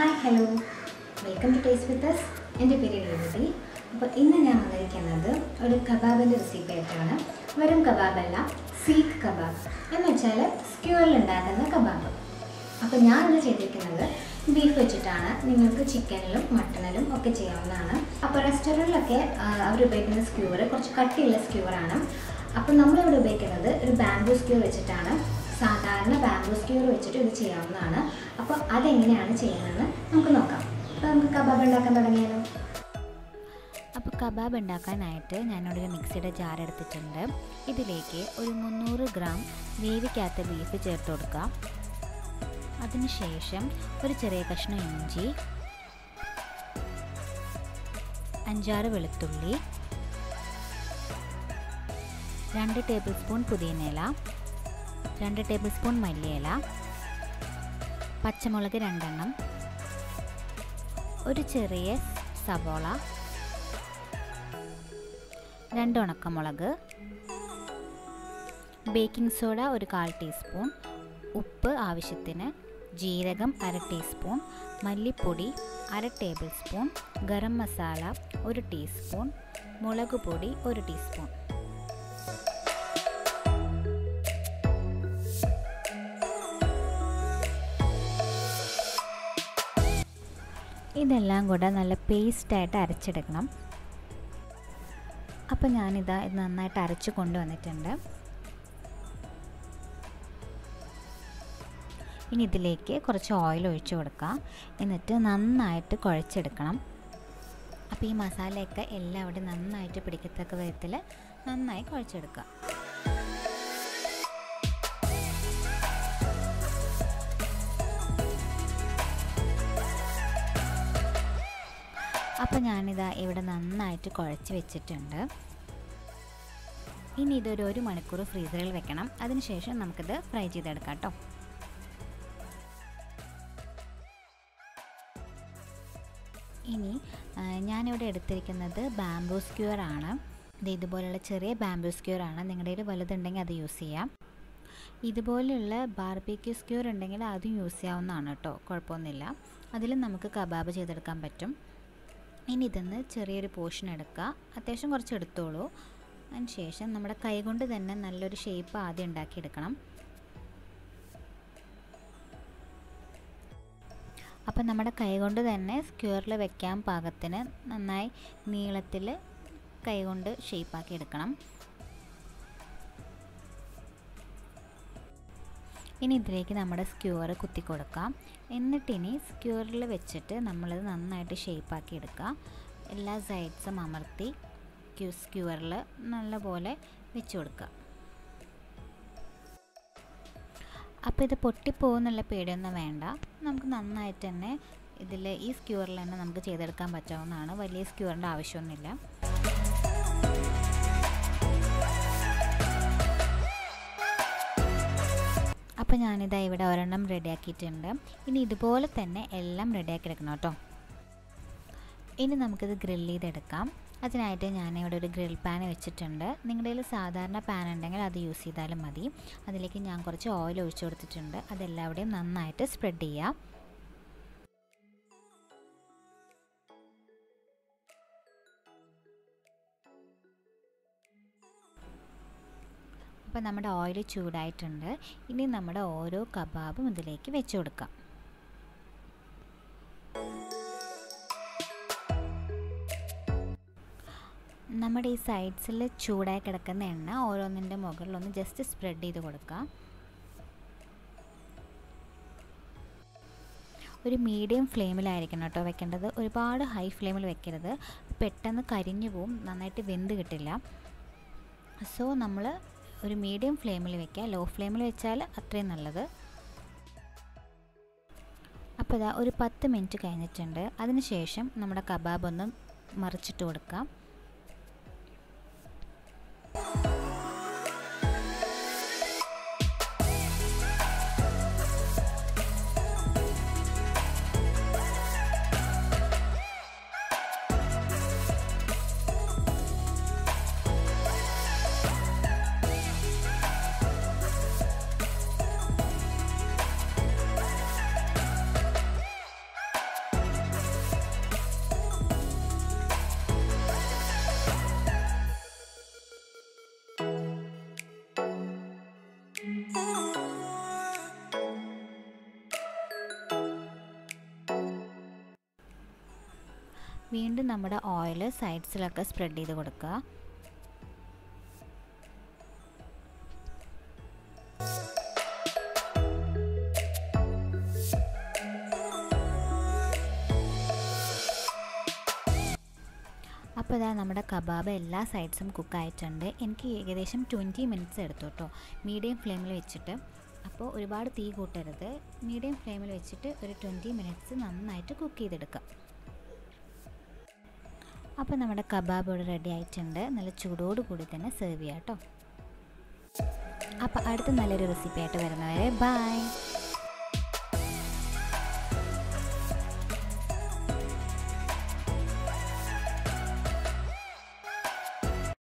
Hi hello welcome to taste with us. എൻ്റെ പേര് രേവതി. അപ്പോൾ ഇന്ന് ഞാൻ വന്നിരിക്കുന്നത് ഒരു കബാബിൻ്റെ റെസിപ്പി ആയിട്ടാണ്. വെറും കബാബല്ല, സീഖ് കബാബ് എന്ന് വെച്ചാൽ സ്ക്യൂറിലുണ്ടാക്കുന്ന കബാബ്. അപ്പോൾ ഞാനിത് ചെയ്തിരിക്കുന്നത് ബീഫ് വെച്ചിട്ടാണ്. നിങ്ങൾക്ക് ചിക്കനിലും മട്ടണിലും ഒക്കെ ചെയ്യാവുന്നതാണ്. അപ്പോൾ റെസ്റ്റോറൻറ്റിലൊക്കെ അവർ ഉപയോഗിക്കുന്ന സ്ക്യൂർ കുറച്ച് കട്ടിയുള്ള സ്ക്യൂറാണ്. അപ്പോൾ നമ്മളിവിടെ ഉപയോഗിക്കുന്നത് ഒരു ബാംബൂ സ്ക്യൂർ വെച്ചിട്ടാണ്. സാധാരണ ബാംബൂ സ്ക്യൂർ വെച്ചിട്ട് ഇത് ചെയ്യാവുന്നതാണ്. അപ്പോൾ അതെങ്ങനെയാണ് ചെയ്യുന്നതെന്ന് നമുക്ക് നോക്കാം. അപ്പോൾ നമുക്ക് കബാബ് ഉണ്ടാക്കാൻ തുടങ്ങിയാലോ. അപ്പോൾ കബാബ് ഉണ്ടാക്കാനായിട്ട് ഞാനൊരു മിക്സിയുടെ ജാർ എടുത്തിട്ടുണ്ട്. ഇതിലേക്ക് ഒരു 300 ഗ്രാം വേവിക്കാത്ത ബീഫ് ചേർത്ത് കൊടുക്കാം. അതിനുശേഷം ഒരു ചെറിയ കഷ്ണം ഇഞ്ചി, 5-6 വെളുത്തുള്ളി, 2 ടേബിൾ സ്പൂൺ പുതിനയില, 2 ടേബിൾ സ്പൂൺ മല്ലിയില, പച്ചമുളക് 2 എണ്ണം, ഒരു ചെറിയ സവോള, 2 ഉണക്കമുളക്, ബേക്കിംഗ് സോഡ 1/4 ടീസ്പൂൺ, ഉപ്പ് ആവശ്യത്തിന്, ജീരകം 1/2 ടീസ്പൂൺ, മല്ലിപ്പൊടി 1/2 table spoon, garam masala 1 teaspoon, മുളക് പൊടി 1 ടീസ്പൂൺ. ഇതെല്ലാം കൂടെ നല്ല പേസ്റ്റായിട്ട് അരച്ചെടുക്കണം. അപ്പോൾ ഞാനിതാ ഇത് നന്നായിട്ട് അരച്ച് കൊണ്ടുവന്നിട്ടുണ്ട്. ഇനി ഇതിലേക്ക് കുറച്ച് ഓയിൽ ഒഴിച്ചു കൊടുക്കാം. എന്നിട്ട് നന്നായിട്ട് കുഴച്ചെടുക്കണം. അപ്പോൾ ഈ മസാലയൊക്കെ എല്ലാം അവിടെ നന്നായിട്ട് പിടിക്കത്തക്ക വിധത്തിൽ നന്നായി കുഴച്ചെടുക്കുക. അപ്പോൾ ഞാനിതാ ഇവിടെ നന്നായിട്ട് കുഴച്ച് വെച്ചിട്ടുണ്ട്. ഇനി ഇതൊരു 1 മണിക്കൂർ ഫ്രീസറിൽ വെക്കണം. അതിനുശേഷം നമുക്കിത് ഫ്രൈ ചെയ്തെടുക്കാം കേട്ടോ. ഇനി ഞാനിവിടെ എടുത്തിരിക്കുന്നത് ബാംബൂ സ്ക്യൂർ ആണ്. ഇത് ഇതുപോലെയുള്ള ചെറിയ ബാംബൂ സ്ക്യൂർ ആണ്. നിങ്ങളുടെ കയ്യിൽ വലുതുണ്ടെങ്കിൽ അത് യൂസ് ചെയ്യാം. ഇതുപോലെയുള്ള ബാർബിക്യൂ സ്ക്യൂർ ഉണ്ടെങ്കിൽ അതും യൂസ് ചെയ്യാവുന്നതാണ് കേട്ടോ, കുഴപ്പമൊന്നുമില്ല. അതിലും നമുക്ക് കബാബ് ചെയ്തെടുക്കാൻ പറ്റും. ഇനി ഇതെന്ന് ചെറിയൊരു പോർഷൻ എടുക്കുക, അത്യാവശ്യം കുറച്ച് എടുത്തോളൂ. അതിന് ശേഷം നമ്മുടെ കൈകൊണ്ട് തന്നെ നല്ലൊരു ഷേപ്പ് ആദ്യം ഉണ്ടാക്കിയെടുക്കണം. അപ്പം നമ്മുടെ കൈകൊണ്ട് തന്നെ സ്ക്വയറിൽ വെക്കാൻ പാകത്തിന് നന്നായി നീളത്തിൽ കൈകൊണ്ട് ഷേപ്പാക്കി എടുക്കണം. ഇനി ഇതിലേക്ക് നമ്മുടെ സ്ക്യൂർ കുത്തി കൊടുക്കാം. എന്നിട്ടിനി സ്ക്യൂറിൽ വെച്ചിട്ട് നമ്മളിത് നന്നായിട്ട് ഷേപ്പാക്കി എടുക്കുക. എല്ലാ സൈഡ്സും അമർത്തി സ്ക്യൂറിൽ നല്ലപോലെ വെച്ച് കൊടുക്കുക. അപ്പോൾ ഇത് പൊട്ടിപ്പോകുന്നുള്ള പേടിയൊന്നും വേണ്ട. നമുക്ക് നന്നായിട്ട് തന്നെ ഇതിൽ ഈ സ്ക്യൂറിൽ തന്നെ നമുക്ക് ചെയ്തെടുക്കാൻ പറ്റാവുന്നതാണ്. വലിയ സ്ക്യൂറിൻ്റെ ആവശ്യമൊന്നുമില്ല. അപ്പോൾ ഞാനിതാ ഇവിടെ 1 എണ്ണം റെഡിയാക്കിയിട്ടുണ്ട്. ഇനി ഇതുപോലെ തന്നെ എല്ലാം റെഡിയാക്കി എടുക്കണം കേട്ടോ. ഇനി നമുക്കിത് ഗ്രില്ല് ചെയ്തെടുക്കാം. അതിനായിട്ട് ഞാനിവിടെ ഒരു ഗ്രിൽ പാൻ വെച്ചിട്ടുണ്ട്. നിങ്ങളുടെ കയ്യിൽ സാധാരണ പാൻ ഉണ്ടെങ്കിൽ അത് യൂസ് ചെയ്താലും മതി. അതിലേക്ക് ഞാൻ കുറച്ച് ഓയിൽ ഒഴിച്ചു കൊടുത്തിട്ടുണ്ട്. അതെല്ലാവിടെയും നന്നായിട്ട് സ്പ്രെഡ് ചെയ്യാം. അപ്പോൾ നമ്മുടെ ഓയിൽ ചൂടായിട്ടുണ്ട്. ഇനി നമ്മുടെ ഓരോ കബാബും ഇതിലേക്ക് വെച്ച് കൊടുക്കാം. നമ്മുടെ ഈ സൈഡ്സിൽ ചൂടായി കിടക്കുന്ന എണ്ണ ഓരോന്നിൻ്റെ മുകളിലൊന്ന് ജസ്റ്റ് സ്പ്രെഡ് ചെയ്ത് കൊടുക്കാം. ഒരു മീഡിയം ഫ്ലെയിമിലായിരിക്കണം കേട്ടോ വെക്കേണ്ടത്. ഒരുപാട് ഹൈ ഫ്ലെയിമിൽ വെക്കരുത്, പെട്ടെന്ന് കരിഞ്ഞു പോവും, നന്നായിട്ട് വെന്ത് കിട്ടില്ല. സോ നമ്മൾ ഒരു മീഡിയം ഫ്ലെയിമിൽ വെക്കുക. ലോ ഫ്ലെയിമിൽ വെച്ചാൽ അത്രയും നല്ലത്. അപ്പോൾ ഇതാ ഒരു 10 മിനിറ്റ് കഴിഞ്ഞിട്ടുണ്ട്. അതിനുശേഷം നമ്മുടെ കബാബ് ഒന്ന് മറിച്ചിട്ട് കൊടുക്കാം. വീണ്ടും നമ്മുടെ ഓയിൽ സൈഡ്സിലൊക്കെ സ്പ്രെഡ് ചെയ്ത് കൊടുക്കുക. അപ്പോൾ ഇതാ നമ്മുടെ കബാബ് എല്ലാ സൈഡ്സും കുക്കായിട്ടുണ്ട്. എനിക്ക് ഏകദേശം 20 മിനിറ്റ്സ് എടുത്തു കേട്ടോ, മീഡിയം ഫ്ലെയിമിൽ വെച്ചിട്ട്. അപ്പോൾ ഒരുപാട് തീ കൂട്ടരുത്, മീഡിയം ഫ്ലെയിമിൽ വെച്ചിട്ട് ഒരു 20 മിനിറ്റ്സ് നന്നായിട്ട് കുക്ക് ചെയ്തെടുക്കാം. അപ്പോൾ നമ്മുടെ കബാബ് ഇവിടെ റെഡി ആയിട്ടുണ്ട്. നല്ല ചൂടോട് കൂടി തന്നെ സെർവ് ചെയ്യാം കേട്ടോ. അപ്പോൾ അടുത്ത നല്ലൊരു റെസിപ്പി ആയിട്ട് വരുന്നവരെ ബൈ.